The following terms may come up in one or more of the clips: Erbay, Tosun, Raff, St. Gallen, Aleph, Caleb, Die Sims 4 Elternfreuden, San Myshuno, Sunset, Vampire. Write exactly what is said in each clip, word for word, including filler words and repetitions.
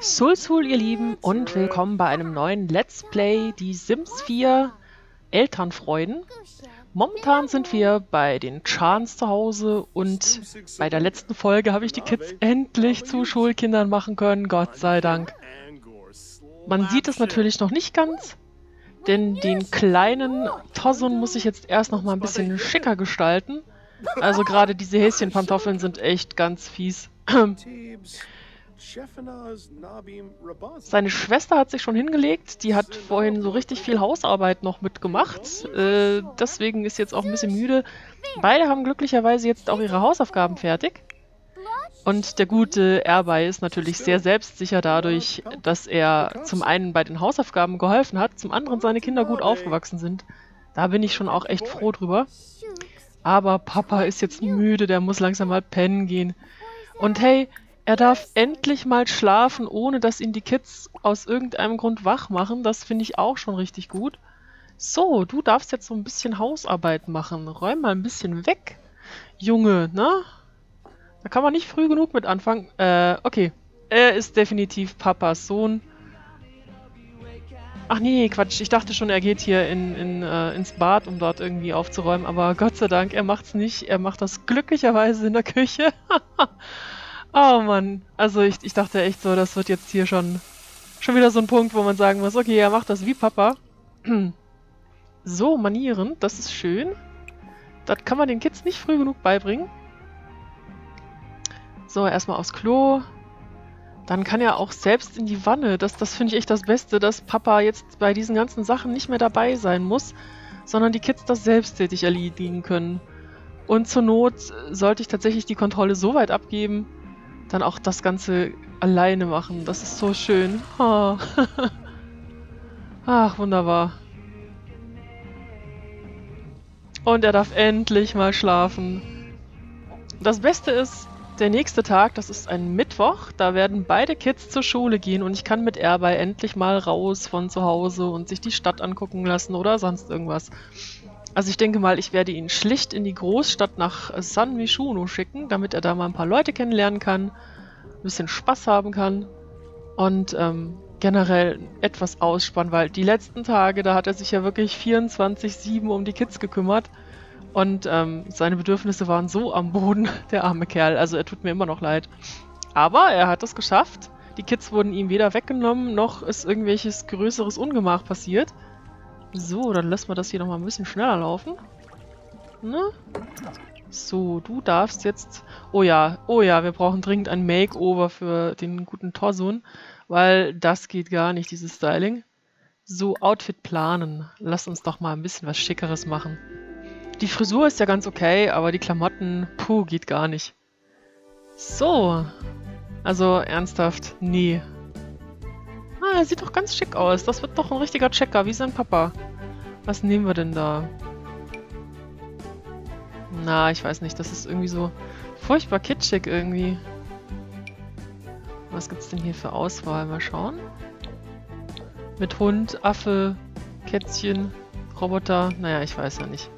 Sulsul, ihr Lieben, und willkommen bei einem neuen Let's Play Die Sims vier Elternfreuden. Momentan sind wir bei den Chans zu Hause und bei der letzten Folge habe ich die Kids endlich zu Schulkindern machen können, Gott sei Dank. Man sieht es natürlich noch nicht ganz, denn den kleinen Tosun muss ich jetzt erst noch mal ein bisschen schicker gestalten. Also gerade diese Häschenpantoffeln sind echt ganz fies. Seine Schwester hat sich schon hingelegt, die hat vorhin so richtig viel Hausarbeit noch mitgemacht, äh, deswegen ist jetzt auch ein bisschen müde. Beide haben glücklicherweise jetzt auch ihre Hausaufgaben fertig. Und der gute Erbay ist natürlich sehr selbstsicher dadurch, dass er zum einen bei den Hausaufgaben geholfen hat, zum anderen seine Kinder gut aufgewachsen sind. Da bin ich schon auch echt froh drüber. Aber Papa ist jetzt müde, der muss langsam mal pennen gehen. Und hey, er darf endlich mal schlafen, ohne dass ihn die Kids aus irgendeinem Grund wach machen. Das finde ich auch schon richtig gut. So, du darfst jetzt so ein bisschen Hausarbeit machen. Räum mal ein bisschen weg, Junge, ne? Da kann man nicht früh genug mit anfangen. Äh, okay. Er ist definitiv Papas Sohn. Ach nee, Quatsch. Ich dachte schon, er geht hier in, in, äh, ins Bad, um dort irgendwie aufzuräumen. Aber Gott sei Dank, er macht's nicht. Er macht das glücklicherweise in der Küche. Oh Mann. Also ich, ich dachte echt so, das wird jetzt hier schon, schon wieder so ein Punkt, wo man sagen muss, okay, er macht das wie Papa. So, Manieren. Das ist schön. Das kann man den Kids nicht früh genug beibringen. So, erstmal aufs Klo. Dann kann er auch selbst in die Wanne. Das, das finde ich echt das Beste, dass Papa jetzt bei diesen ganzen Sachen nicht mehr dabei sein muss, sondern die Kids das selbsttätig erledigen können. Und zur Not sollte ich tatsächlich die Kontrolle so weit abgeben, dann auch das Ganze alleine machen. Das ist so schön. Oh. Ach, wunderbar. Und er darf endlich mal schlafen. Das Beste ist, der nächste Tag, das ist ein Mittwoch, da werden beide Kids zur Schule gehen und ich kann mit Erbay endlich mal raus von zu Hause und sich die Stadt angucken lassen oder sonst irgendwas. Also ich denke mal, ich werde ihn schlicht in die Großstadt nach San Myshuno schicken, damit er da mal ein paar Leute kennenlernen kann, ein bisschen Spaß haben kann und ähm, generell etwas ausspannen, weil die letzten Tage, da hat er sich ja wirklich vierundzwanzig sieben um die Kids gekümmert. Und ähm, seine Bedürfnisse waren so am Boden, der arme Kerl. Also er tut mir immer noch leid. Aber er hat es geschafft. Die Kids wurden ihm weder weggenommen, noch ist irgendwelches größeres Ungemach passiert. So, dann lassen wir das hier nochmal ein bisschen schneller laufen. Ne? So, du darfst jetzt... Oh ja, oh ja, wir brauchen dringend ein Makeover für den guten Tosun. Weil das geht gar nicht, dieses Styling. So, Outfit planen. Lass uns doch mal ein bisschen was Schickeres machen. Die Frisur ist ja ganz okay, aber die Klamotten, puh, geht gar nicht. So. Also, ernsthaft, nee. Ah, er sieht doch ganz schick aus. Das wird doch ein richtiger Checker, wie sein Papa. Was nehmen wir denn da? Na, ich weiß nicht, das ist irgendwie so furchtbar kitschig irgendwie. Was gibt's denn hier für Auswahl? Mal schauen. Mit Hund, Affe, Kätzchen, Roboter. Naja, ich weiß ja nicht.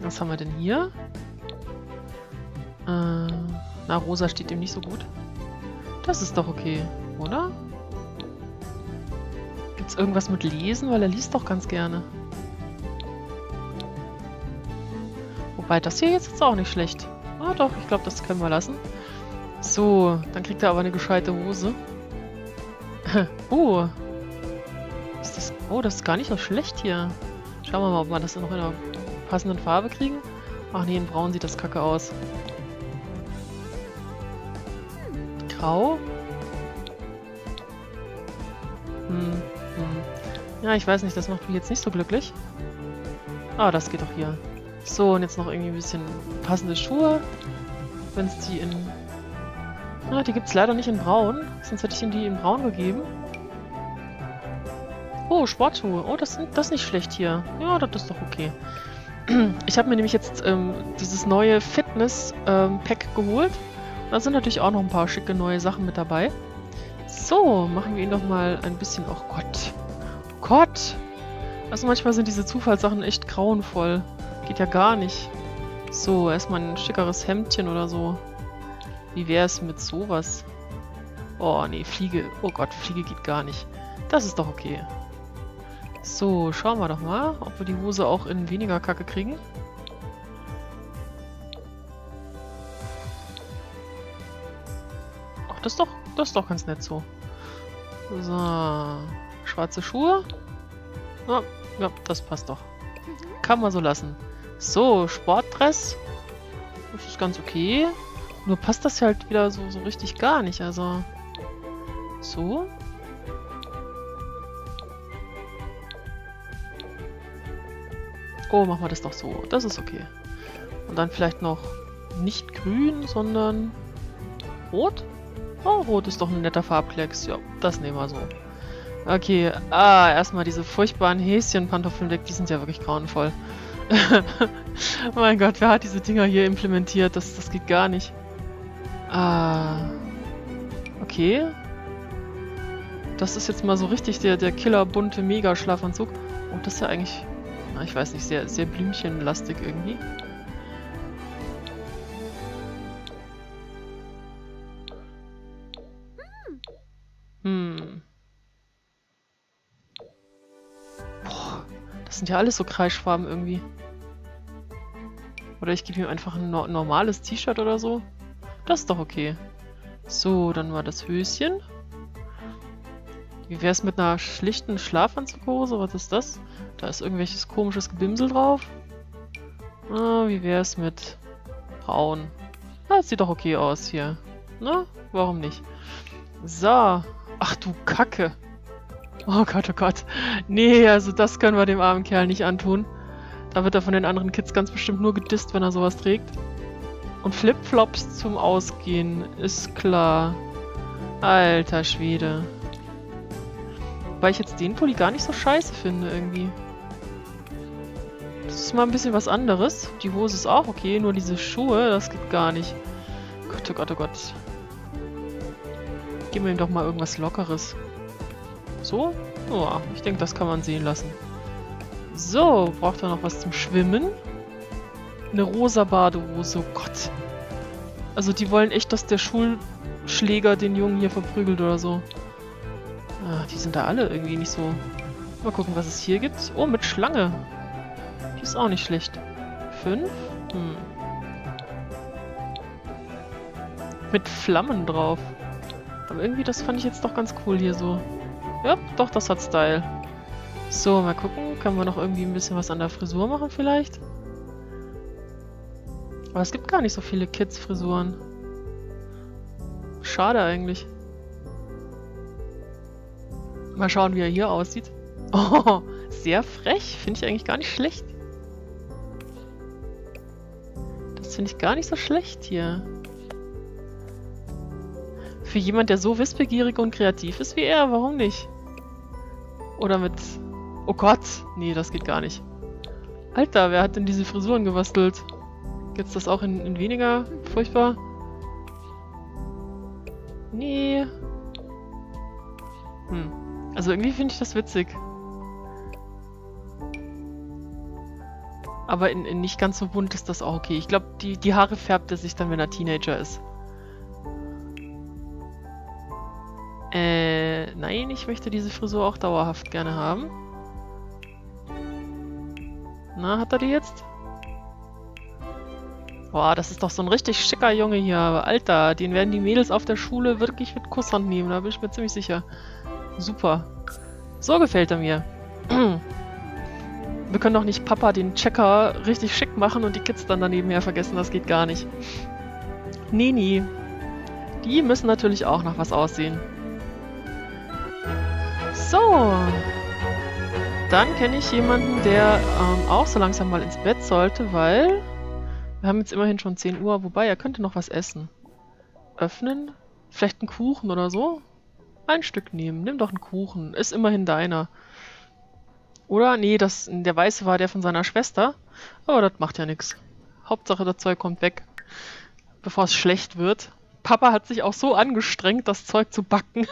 Was haben wir denn hier? Äh, na, rosa steht ihm nicht so gut. Das ist doch okay, oder? Gibt's irgendwas mit Lesen? Weil er liest doch ganz gerne. Wobei, das hier jetzt ist auch nicht schlecht. Ah doch, ich glaube, das können wir lassen. So, dann kriegt er aber eine gescheite Hose. Oh. Ist das, oh, das ist gar nicht so schlecht hier. Schauen wir mal, ob man das noch in der passenden Farbe kriegen. Ach nee, in braun sieht das kacke aus. Grau? Hm, hm. Ja, ich weiß nicht, das macht mich jetzt nicht so glücklich. Ah, das geht doch hier. So, und jetzt noch irgendwie ein bisschen passende Schuhe. Wenn es die in... Ah, die gibt es leider nicht in braun. Sonst hätte ich ihm die in braun gegeben. Oh, Sportschuhe. Oh, das, das ist nicht schlecht hier. Ja, das ist doch okay. Ich habe mir nämlich jetzt ähm, dieses neue Fitness-Pack ähm, geholt. Da sind natürlich auch noch ein paar schicke neue Sachen mit dabei. So, machen wir ihn doch mal ein bisschen... Oh Gott. Oh Gott! Also manchmal sind diese Zufallssachen echt grauenvoll. Geht ja gar nicht. So, erstmal ein schickeres Hemdchen oder so. Wie wäre es mit sowas? Oh, nee, Fliege. Oh Gott, Fliege geht gar nicht. Das ist doch okay. So, schauen wir doch mal, ob wir die Hose auch in weniger Kacke kriegen. Ach, das ist doch, das ist doch ganz nett so. So, schwarze Schuhe. Ja, ja, das passt doch. Kann man so lassen. So, Sportdress. Das ist ganz okay. Nur passt das halt wieder so, so richtig gar nicht. Also, so. Oh, machen wir das doch so. Das ist okay. Und dann vielleicht noch nicht grün, sondern rot. Oh, rot ist doch ein netter Farbklecks. Ja, das nehmen wir so. Okay, ah, erstmal diese furchtbaren Häschen-Pantoffeln weg. Die sind ja wirklich grauenvoll. Mein Gott, wer hat diese Dinger hier implementiert? Das, das geht gar nicht. Ah, okay. Das ist jetzt mal so richtig der, der killerbunte Mega-Schlafanzug. Und das ist ja eigentlich... Ich weiß nicht, sehr, sehr blümchenlastig irgendwie. Hm. Boah, das sind ja alles so Kreisfarben irgendwie. Oder ich gebe ihm einfach ein no- normales T-Shirt oder so. Das ist doch okay. So, dann war das Höschen. Wie wäre es mit einer schlichten Schlafanzughose? Was ist das? Da ist irgendwelches komisches Gebimsel drauf. Ah, wie wäre es mit braun? Ah, das sieht doch okay aus hier. Na, warum nicht? So. Ach du Kacke. Oh Gott, oh Gott. Nee, also das können wir dem armen Kerl nicht antun. Da wird er von den anderen Kids ganz bestimmt nur gedisst, wenn er sowas trägt. Und Flipflops zum Ausgehen, ist klar. Alter Schwede. Weil ich jetzt den Pulli gar nicht so scheiße finde, irgendwie. Das ist mal ein bisschen was anderes. Die Hose ist auch okay, nur diese Schuhe, das geht gar nicht. Gott, oh Gott, oh Gott. Gib mir ihm doch mal irgendwas Lockeres. So? Ja, ich denke, das kann man sehen lassen. So, braucht er noch was zum Schwimmen? Eine rosa Badehose, oh Gott. Also die wollen echt, dass der Schulschläger den Jungen hier verprügelt oder so. Ah, die sind da alle irgendwie nicht so... Mal gucken, was es hier gibt. Oh, mit Schlange. Die ist auch nicht schlecht. Fünf? Hm. Mit Flammen drauf. Aber irgendwie, das fand ich jetzt doch ganz cool hier so. Ja, doch, das hat Style. So, mal gucken. Können wir noch irgendwie ein bisschen was an der Frisur machen vielleicht? Aber es gibt gar nicht so viele Kids-Frisuren. Schade eigentlich. Mal schauen, wie er hier aussieht. Oh, sehr frech. Finde ich eigentlich gar nicht schlecht. Das finde ich gar nicht so schlecht hier. Für jemand, der so wissbegierig und kreativ ist wie er, warum nicht? Oder mit... Oh Gott, nee, das geht gar nicht. Alter, wer hat denn diese Frisuren gebastelt? Gibt's das auch in, in weniger? Furchtbar. Nee. Hm. Also irgendwie finde ich das witzig. Aber in, in nicht ganz so bunt ist das auch okay. Ich glaube, die, die Haare färbt er sich dann, wenn er Teenager ist. Äh, nein, ich möchte diese Frisur auch dauerhaft gerne haben. Na, hat er die jetzt? Boah, das ist doch so ein richtig schicker Junge hier. Aber Alter, den werden die Mädels auf der Schule wirklich mit Kusshand nehmen. Da bin ich mir ziemlich sicher. Super. So gefällt er mir. Wir können doch nicht Papa den Checker richtig schick machen und die Kids dann daneben her vergessen. Das geht gar nicht. Nee, nee. Die müssen natürlich auch nach was aussehen. So. Dann kenne ich jemanden, der ähm, auch so langsam mal ins Bett sollte, weil... Wir haben jetzt immerhin schon zehn Uhr. Wobei, er könnte noch was essen. Öffnen? Vielleicht einen Kuchen oder so? Ein Stück nehmen. Nimm doch einen Kuchen. Ist immerhin deiner. Oder? Nee, das, der weiße war der von seiner Schwester. Aber das macht ja nichts. Hauptsache, das Zeug kommt weg. Bevor es schlecht wird. Papa hat sich auch so angestrengt, das Zeug zu backen.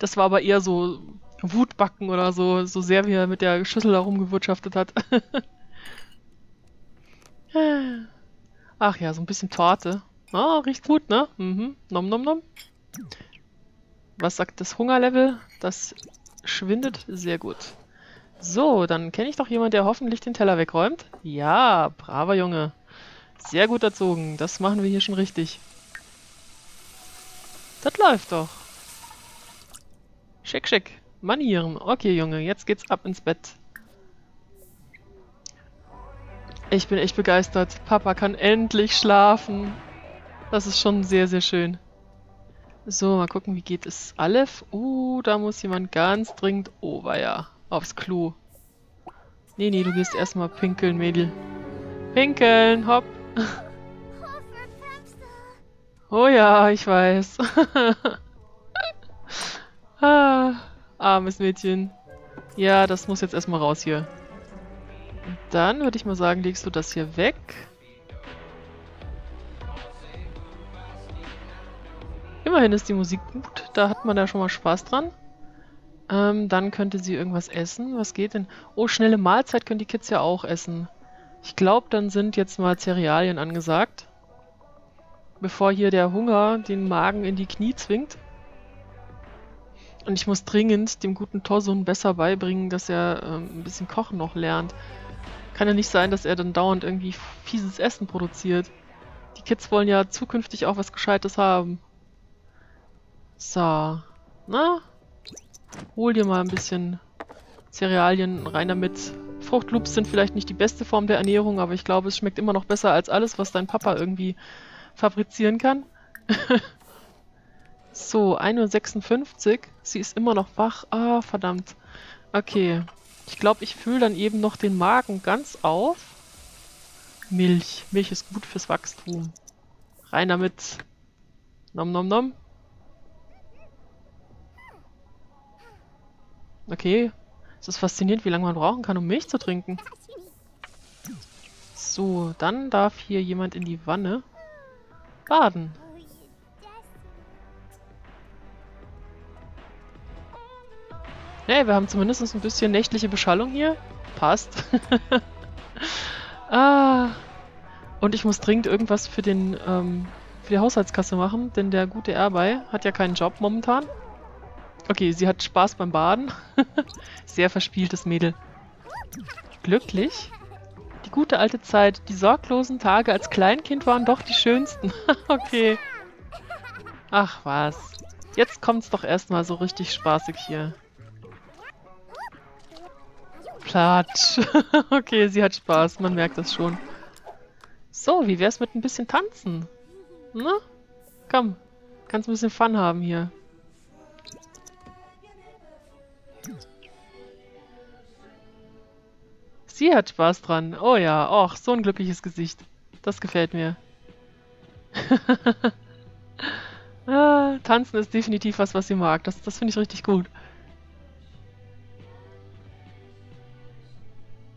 Das war aber eher so Wutbacken oder so. So sehr, wie er mit der Schüssel da rumgewirtschaftet hat. Ach ja, so ein bisschen Torte. Ah, riecht gut, ne? Mhm. Nom nom nom. Was sagt das Hungerlevel? Das schwindet sehr gut. So, dann kenne ich doch jemanden, der hoffentlich den Teller wegräumt. Ja, braver Junge. Sehr gut erzogen. Das machen wir hier schon richtig. Das läuft doch. Schick, schick. Manieren. Okay, Junge, jetzt geht's ab ins Bett. Ich bin echt begeistert. Papa kann endlich schlafen. Das ist schon sehr, sehr schön. So, mal gucken, wie geht es Aleph? Uh, da muss jemand ganz dringend... Oh, weia. Aufs Klo. Nee, nee, du gehst erstmal pinkeln, Mädel. Pinkeln, hopp. Oh ja, ich weiß. Ah, armes Mädchen. Ja, das muss jetzt erstmal raus hier. Dann würde ich mal sagen, legst du das hier weg. Immerhin ist die Musik gut. Da hat man ja schon mal Spaß dran. Ähm, dann könnte sie irgendwas essen. Was geht denn? Oh, schnelle Mahlzeit können die Kids ja auch essen. Ich glaube, dann sind jetzt mal Cerealien angesagt. Bevor hier der Hunger den Magen in die Knie zwingt. Und ich muss dringend dem guten Tosun besser beibringen, dass er ähm, ein bisschen Kochen noch lernt. Kann ja nicht sein, dass er dann dauernd irgendwie fieses Essen produziert. Die Kids wollen ja zukünftig auch was Gescheites haben. So. Na? Hol dir mal ein bisschen Cerealien rein damit. Fruchtloops sind vielleicht nicht die beste Form der Ernährung, aber ich glaube, es schmeckt immer noch besser als alles, was dein Papa irgendwie fabrizieren kann. So, ein Uhr sechsundfünfzig. Sie ist immer noch wach. Ah, verdammt. Okay. Ich glaube, ich fülle dann eben noch den Magen ganz auf. Milch. Milch ist gut fürs Wachstum. Rein damit. Nom nom nom. Okay, es ist faszinierend, wie lange man brauchen kann, um Milch zu trinken. So, dann darf hier jemand in die Wanne baden. Hey, wir haben zumindest ein bisschen nächtliche Beschallung hier. Passt. Ah. Und ich muss dringend irgendwas für den ähm, für die Haushaltskasse machen, denn der gute Erbay hat ja keinen Job momentan. Okay, sie hat Spaß beim Baden. Sehr verspieltes Mädel. Glücklich. Die gute alte Zeit. Die sorglosen Tage als Kleinkind waren doch die schönsten. Okay. Ach was. Jetzt kommt's doch erstmal so richtig spaßig hier. Platsch. Okay, sie hat Spaß. Man merkt das schon. So, wie wär's mit ein bisschen tanzen? Na? Komm. Kannst ein bisschen Fun haben hier. Sie hat Spaß dran. Oh ja, och, so ein glückliches Gesicht. Das gefällt mir. Ah, tanzen ist definitiv was, was sie mag. Das, das finde ich richtig gut.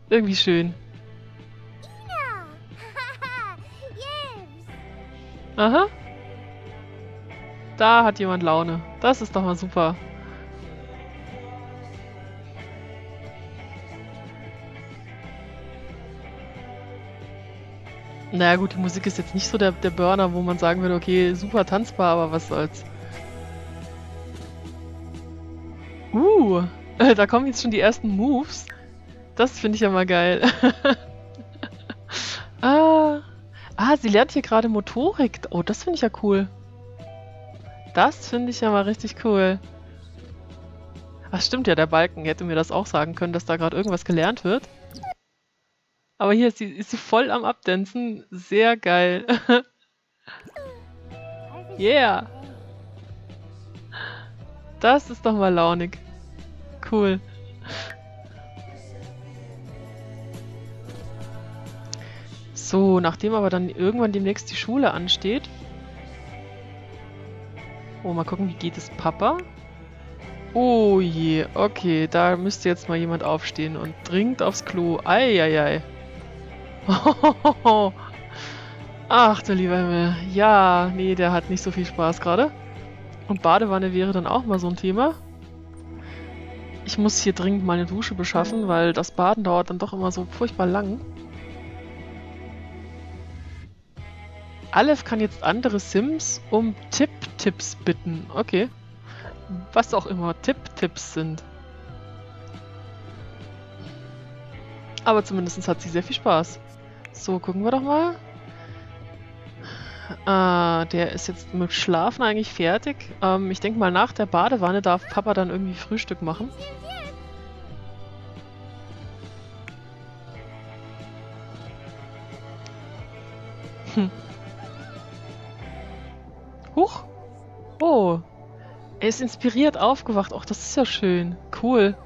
Irgendwie schön. Aha. Da hat jemand Laune. Das ist doch mal super. Naja gut, die Musik ist jetzt nicht so der, der Burner, wo man sagen würde, okay, super tanzbar, aber was soll's. Uh, da kommen jetzt schon die ersten Moves. Das finde ich ja mal geil. ah, ah, sie lernt hier gerade Motorik. Oh, das finde ich ja cool. Das finde ich ja mal richtig cool. Ach stimmt ja, der Balken hätte mir das auch sagen können, dass da gerade irgendwas gelernt wird. Aber hier ist sie, ist sie voll am Abdancen. Sehr geil. Yeah. Das ist doch mal launig. Cool. So, nachdem aber dann irgendwann demnächst die Schule ansteht. Oh, mal gucken, wie geht es Papa? Oh je, okay, da müsste jetzt mal jemand aufstehen und dringend aufs Klo. Eieiei. Ach du lieber Himmel. Ja, nee, der hat nicht so viel Spaß gerade. Und Badewanne wäre dann auch mal so ein Thema. Ich muss hier dringend meine Dusche beschaffen, weil das Baden dauert dann doch immer so furchtbar lang. Aleph kann jetzt andere Sims um Tipp-Tipps bitten. Okay. Was auch immer Tipp-Tipps sind. Aber zumindest hat sie sehr viel Spaß. So, gucken wir doch mal. Ah, der ist jetzt mit Schlafen eigentlich fertig. Ähm, ich denke mal, nach der Badewanne darf Papa dann irgendwie Frühstück machen. Hm. Huch! Oh! Er ist inspiriert aufgewacht. Och, das ist ja schön. Cool.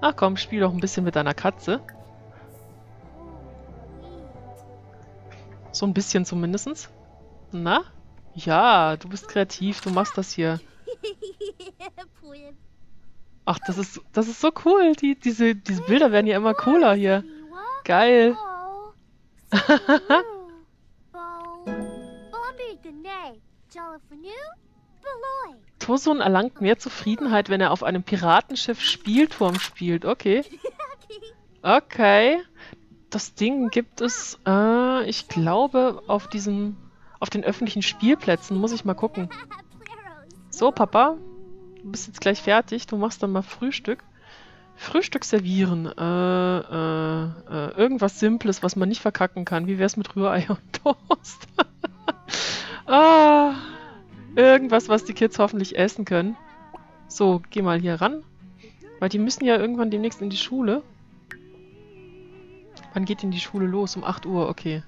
Ach komm, spiel doch ein bisschen mit deiner Katze. So ein bisschen zumindest. Na? Ja, du bist kreativ, du machst das hier. Ach, das ist das ist so cool. Die, diese, diese Bilder werden ja immer cooler hier. Geil. Tosun erlangt mehr Zufriedenheit, wenn er auf einem Piratenschiff Spielturm spielt. Okay. Okay. Das Ding gibt es, äh, ich glaube, auf diesem, auf den öffentlichen Spielplätzen. Muss ich mal gucken. So, Papa. Du bist jetzt gleich fertig. Du machst dann mal Frühstück. Frühstück servieren. Äh, äh, äh, irgendwas Simples, was man nicht verkacken kann. Wie wär's mit Rührei und Toast? Ah, irgendwas, was die Kids hoffentlich essen können. So, geh mal hier ran. Weil die müssen ja irgendwann demnächst in die Schule. Wann geht denn die Schule los? Um acht Uhr, okay.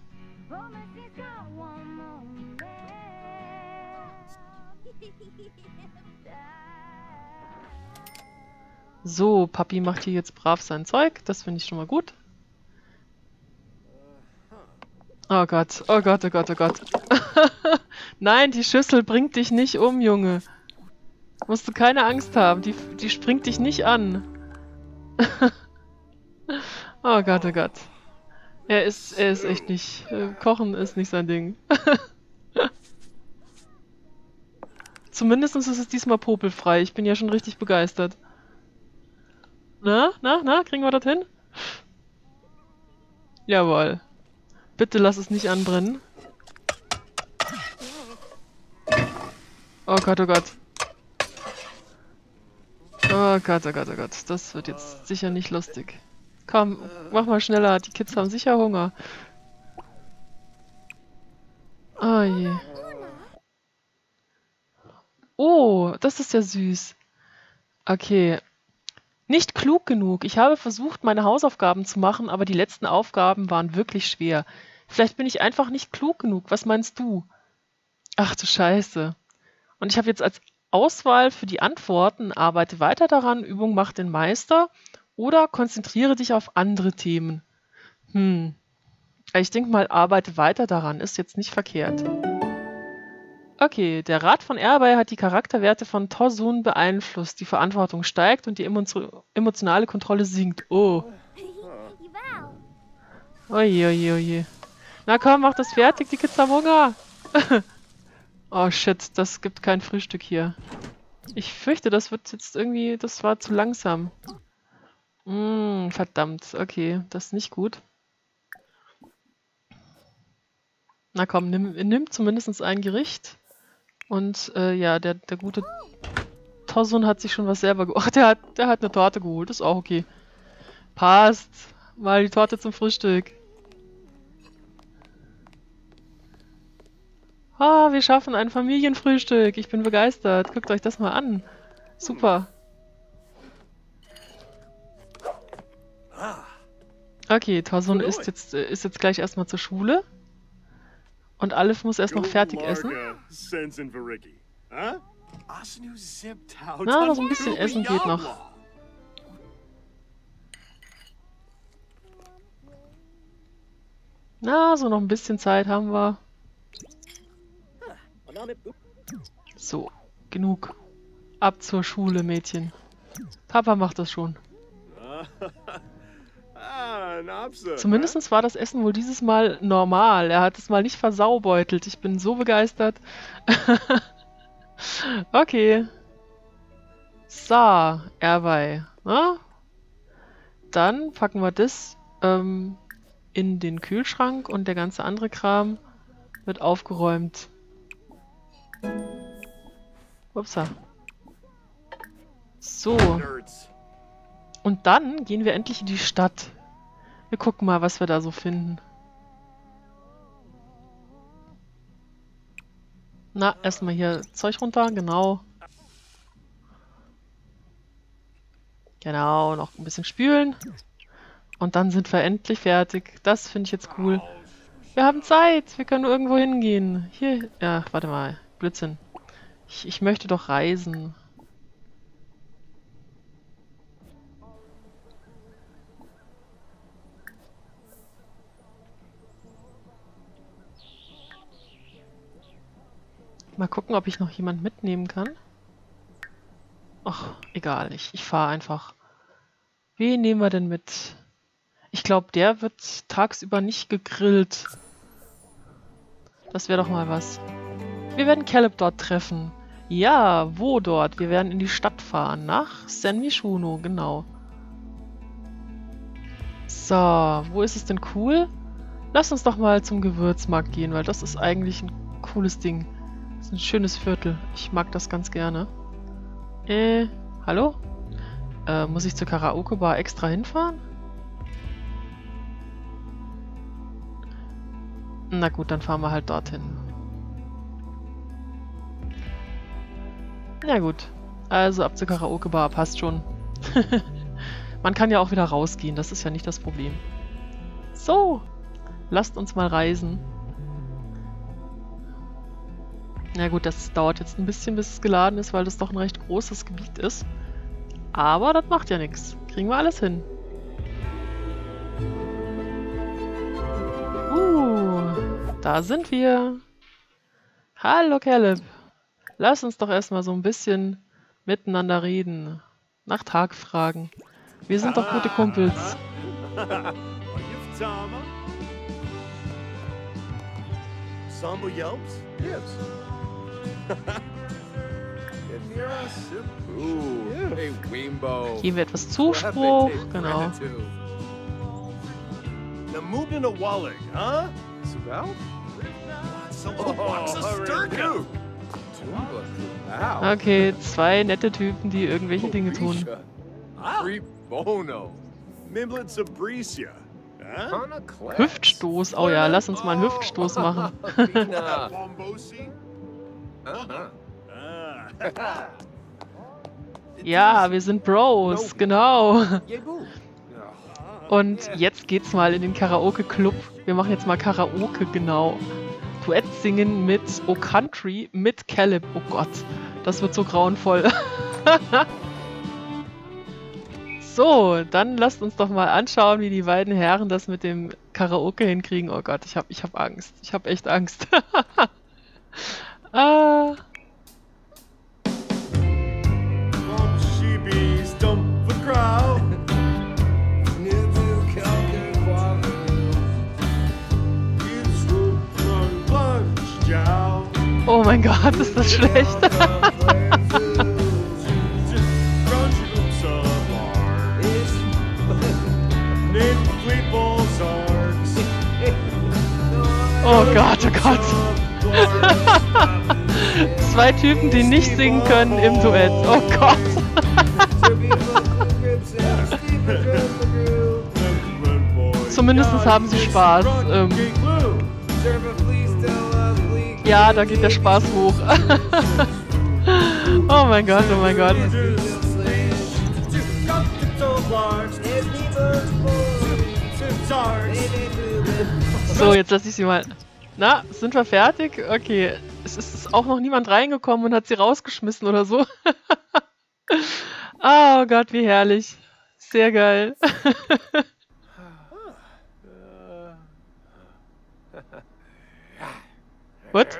So, Papi macht hier jetzt brav sein Zeug. Das finde ich schon mal gut. Oh Gott, oh Gott, oh Gott, oh Gott. Nein, die Schüssel bringt dich nicht um, Junge. Musst du keine Angst haben. Die, die springt dich nicht an. Oh Gott, oh Gott. Er ist, er ist echt nicht... Äh, Kochen ist nicht sein Ding. Zumindest ist es diesmal popelfrei. Ich bin ja schon richtig begeistert. Na, na, na? Kriegen wir das hin? Jawohl. Bitte lass es nicht anbrennen. Oh Gott, oh Gott. Oh Gott, oh Gott, oh Gott. Das wird jetzt sicher nicht lustig. Komm, mach mal schneller. Die Kids haben sicher Hunger. Oh je. Oh, das ist ja süß. Okay. Nicht klug genug. Ich habe versucht, meine Hausaufgaben zu machen, aber die letzten Aufgaben waren wirklich schwer. Vielleicht bin ich einfach nicht klug genug. Was meinst du? Ach du Scheiße. Und ich habe jetzt als Auswahl für die Antworten: Arbeite weiter daran, Übung macht den Meister oder konzentriere dich auf andere Themen. Hm. Ich denke mal, arbeite weiter daran ist jetzt nicht verkehrt. Okay, der Rat von Erbay hat die Charakterwerte von Tosun beeinflusst. Die Verantwortung steigt und die emotionale Kontrolle sinkt. Oh. Oje, oje, oje. Na komm, mach das fertig, die Kids haben Hunger. Oh shit, das gibt kein Frühstück hier. Ich fürchte, das wird jetzt irgendwie... Das war zu langsam. Mm, verdammt, okay, das ist nicht gut. Na komm, nimm, nimm zumindest ein Gericht. Und äh, ja, der, der gute Tosun hat sich schon was selber geholt. Ach, der hat, der hat eine Torte geholt, ist auch okay. Passt. Mal die Torte zum Frühstück. Ah, wir schaffen ein Familienfrühstück. Ich bin begeistert. Guckt euch das mal an. Super. Okay, Tosun ist jetzt, ist jetzt gleich erstmal zur Schule. Und Aleph muss erst noch fertig essen. Na, aber so ein bisschen Essen geht noch. Na, so noch ein bisschen Zeit haben wir. So, genug. Ab zur Schule, Mädchen. Papa macht das schon. Zumindest war das Essen wohl dieses Mal normal. Er hat es mal nicht versaubeutelt. Ich bin so begeistert. Okay. So, Erbay. Na? Dann packen wir das ähm, in den Kühlschrank und der ganze andere Kram wird aufgeräumt. Upsa. So. Und dann gehen wir endlich in die Stadt. Wir gucken mal, was wir da so finden. Na, erstmal hier Zeug runter, genau. Genau, noch ein bisschen spülen. Und dann sind wir endlich fertig. Das finde ich jetzt cool. Wir haben Zeit, wir können irgendwo hingehen. Hier, ja, warte mal. Blödsinn. Ich, ich möchte doch reisen. Mal gucken, ob ich noch jemand mitnehmen kann. Ach, egal. Ich, ich fahre einfach. Wen nehmen wir denn mit? Ich glaube, der wird tagsüber nicht gegrillt. Das wäre doch mal was. Wir werden Caleb dort treffen. Ja, wo dort? Wir werden in die Stadt fahren. Nach San Myshuno, genau. So, wo ist es denn cool? Lass uns doch mal zum Gewürzmarkt gehen, weil das ist eigentlich ein cooles Ding. Das ist ein schönes Viertel. Ich mag das ganz gerne. Äh, hallo? Äh, muss ich zur Karaoke-Bar extra hinfahren? Na gut, dann fahren wir halt dorthin. Na gut, also ab zur Karaoke-Bar, passt schon. Man kann ja auch wieder rausgehen, das ist ja nicht das Problem. So, lasst uns mal reisen. Na gut, das dauert jetzt ein bisschen, bis es geladen ist, weil das doch ein recht großes Gebiet ist. Aber das macht ja nichts. Kriegen wir alles hin. Da sind wir. Hallo Caleb. Lass uns doch erstmal so ein bisschen miteinander reden. Nach Tag fragen. Wir sind doch gute Kumpels. Geben wir etwas Zuspruch. Genau. Okay, zwei nette Typen, die irgendwelche Dinge tun. Hüftstoß, oh ja, lass uns mal einen Hüftstoß machen. Ja, wir sind Bros, genau. Und jetzt geht's mal in den Karaoke-Club. Wir machen jetzt mal Karaoke, genau. Duett singen mit O Country, mit Caleb. Oh Gott, das wird so grauenvoll. So, dann lasst uns doch mal anschauen, wie die beiden Herren das mit dem Karaoke hinkriegen. Oh Gott, ich hab, ich hab Angst. Ich hab echt Angst. Ah. Oh mein Gott, ist das schlecht. Oh Gott, oh Gott. Zwei Typen, die nicht singen können im Duett. Oh Gott. Zumindest haben sie Spaß. Ähm, Ja, da geht der Spaß hoch. Oh mein Gott, oh mein Gott. So, jetzt lasse ich sie mal... Na, sind wir fertig? Okay, es ist auch noch niemand reingekommen und hat sie rausgeschmissen oder so. Oh Gott, wie herrlich. Sehr geil. What?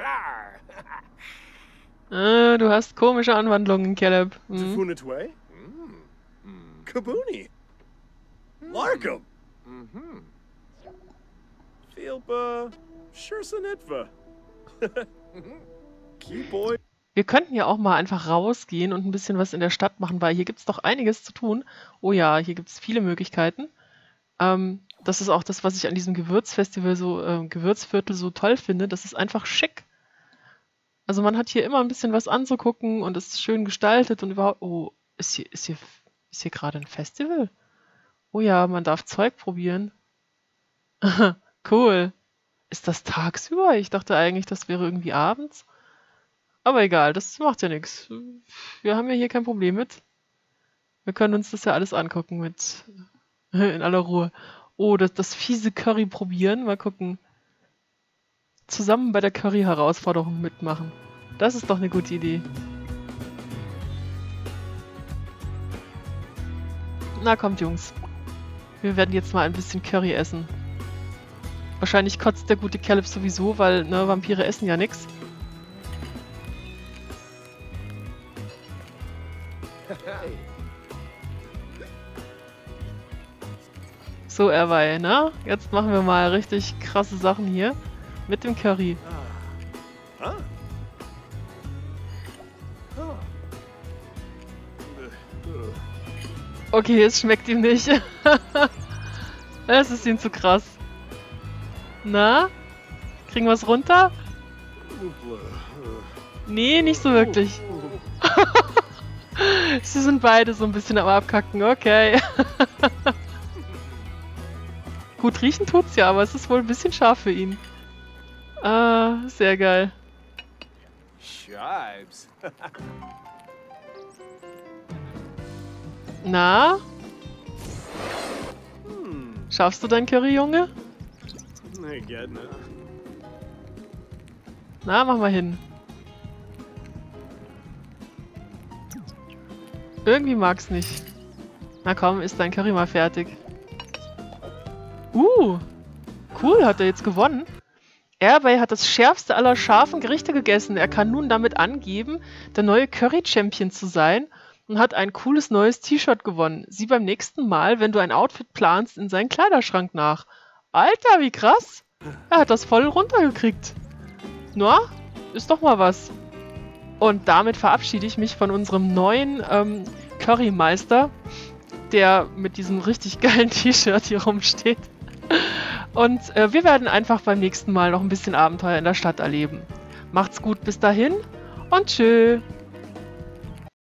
Ah, du hast komische Anwandlungen, Caleb. Hm. Wir könnten ja auch mal einfach rausgehen und ein bisschen was in der Stadt machen, weil hier gibt es doch einiges zu tun. Oh ja, hier gibt es viele Möglichkeiten. Ähm, Das ist auch das, was ich an diesem Gewürzfestival, so äh, Gewürzviertel so toll finde. Das ist einfach schick. Also man hat hier immer ein bisschen was anzugucken und ist schön gestaltet und überhaupt... Oh, ist hier, ist hier, ist hier gerade ein Festival? Oh ja, man darf Zeug probieren. Cool. Ist das tagsüber? Ich dachte eigentlich, das wäre irgendwie abends. Aber egal, das macht ja nichts. Wir haben ja hier kein Problem mit. Wir können uns das ja alles angucken mit... in aller Ruhe. Oh, das, das fiese Curry probieren. Mal gucken. Zusammen bei der Curry-Herausforderung mitmachen. Das ist doch eine gute Idee. Na kommt, Jungs. Wir werden jetzt mal ein bisschen Curry essen. Wahrscheinlich kotzt der gute Caleb sowieso, weil, ne, Vampire essen ja nichts. So, Erbay, ne? Jetzt machen wir mal richtig krasse Sachen hier. Mit dem Curry. Okay, es schmeckt ihm nicht. Es ist ihm zu krass. Na? Kriegen wir es runter? Nee, nicht so wirklich. Sie sind beide so ein bisschen am Abkacken, okay. Gut riechen tut's ja, aber es ist wohl ein bisschen scharf für ihn. Ah, sehr geil. Na? Schaffst du dein Curry, Junge? Na, mach mal hin. Irgendwie mag's nicht. Na komm, ist dein Curry mal fertig. Uh, cool, hat er jetzt gewonnen. Erbay hat das schärfste aller scharfen Gerichte gegessen. Er kann nun damit angeben, der neue Curry-Champion zu sein und hat ein cooles neues T-Shirt gewonnen. Sieh beim nächsten Mal, wenn du ein Outfit planst, in seinen Kleiderschrank nach. Alter, wie krass! Er hat das voll runtergekriegt. Na, ist doch mal was. Und damit verabschiede ich mich von unserem neuen ähm, Curry-Meister, der mit diesem richtig geilen T-Shirt hier rumsteht. Und äh, wir werden einfach beim nächsten Mal noch ein bisschen Abenteuer in der Stadt erleben. Macht's gut bis dahin und tschö!